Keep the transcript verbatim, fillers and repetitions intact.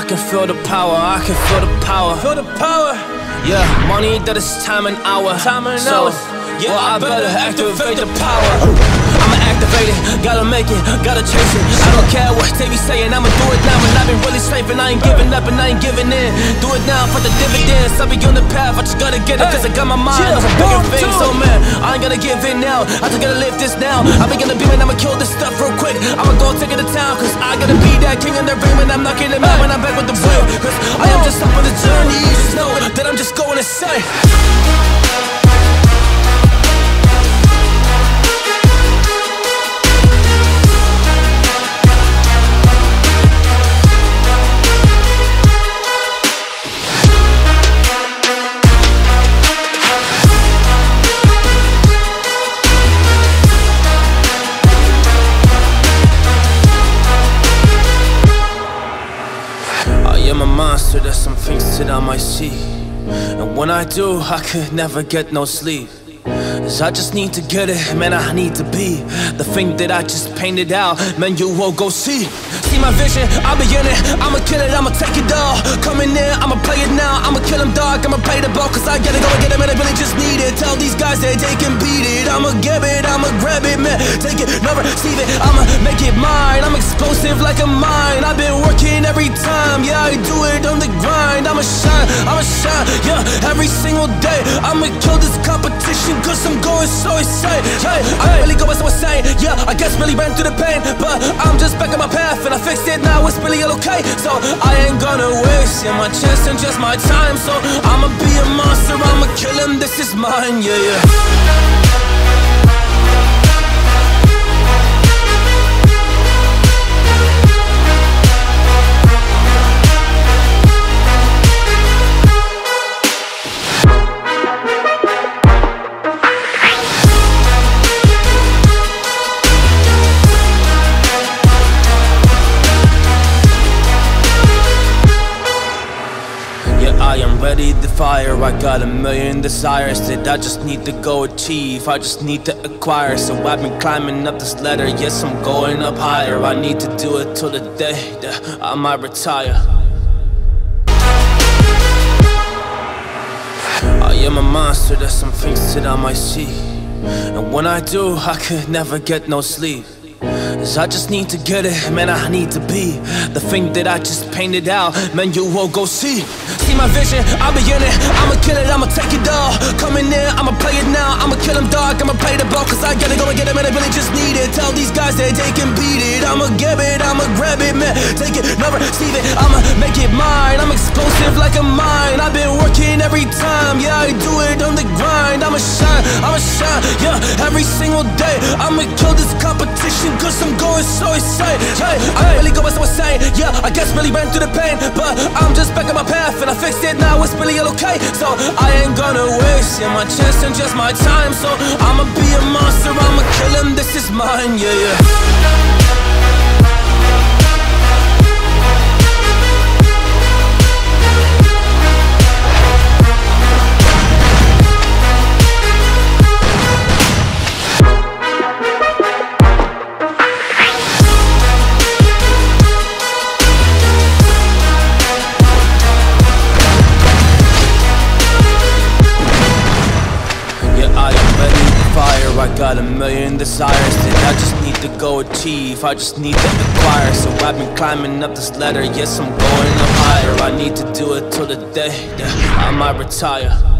I can feel the power, I can feel the power, feel the power. Yeah, money that is time and hour, time and hour. Yeah, well, I better activate the power. I'ma activate it, gotta make it, gotta chase it. I don't care what they be saying, I'ma do it now. And I've been really slaving, I ain't giving up and I ain't giving in. Do it now for the dividends, I'll be on the path, I just gotta get it. Cause I got my mind on some bigger things, so man, I ain't gonna give in now, I just gotta live this now. I be gonna be man, I'ma kill this stuff real quick, I'ma go take it to town. Cause I gotta be that king in the ring when I'm knocking it out. When I'm back with the will, cause I am just up on the journey. You just know that I'm just going insane. I'm a monster, there's some things that I might see, and when I do, I could never get no sleep. Cause I just need to get it, man, I need to be the thing that I just painted out, man, you won't go see. See my vision, I'll be in it, I'ma kill it, I'ma take it all. Coming in, I'ma play it now, I'ma kill him dog, I'ma play the ball. Cause I gotta go and get it, man, I really just need it. Tell these guys that they can beat it, I'ma get it, I'ma grab it, man, take it, never receive it. I'ma make it mine, I'm explosive like a mine. I've been working every time, yeah, I do it on the grind. I'ma shine, I'ma shine, yeah, every single day. I'ma kill this competition cause I'm going so insane. Hey, I really go so insane, yeah, I guess really ran through the pain. But I'm just back on my path and I fixed it now, it's really all okay. So I ain't gonna waste yeah, my chance and just my time. So I'ma be a monster, I'ma kill him, this is mine, yeah, yeah. I am ready to fire, I got a million desires that I just need to go achieve, I just need to acquire. So I've been climbing up this ladder, yes I'm going up higher. I need to do it till the day that I might retire. I am a monster, there's some things that I might see, and when I do, I could never get no sleep. Cause I just need to get it, man, I need to be the thing that I just painted out, man, you won't go see. See my vision, I'll be in it, I'ma kill it, I'ma take it all. Coming in, I'ma play it now, I'ma kill him dog, I'ma play the ball. Cause I gotta go and get it, man, I really just need it. Tell these guys that they can beat it, I'ma get it, I'ma grab it, man, take it, never receive it. I'ma make it mine, I'm explosive like a mine. I've been working every time, yeah, I do it on the grind. I'ma shine, I'ma shine, yeah, every single day. I'ma kill this competition cause I'm going so insane. Hey, I really go so insane, yeah, I guess really ran through the pain. But I'm just back on my path and I fixed it now, it's really all okay. So I ain't gonna waste yeah, my chance and just my time. So I'ma be a monster, I'ma kill him, this is mine, yeah, yeah. I got a million desires that I just need to go achieve, I just need to acquire. So I've been climbing up this ladder, yes I'm going up higher. I need to do it till the day that I might retire.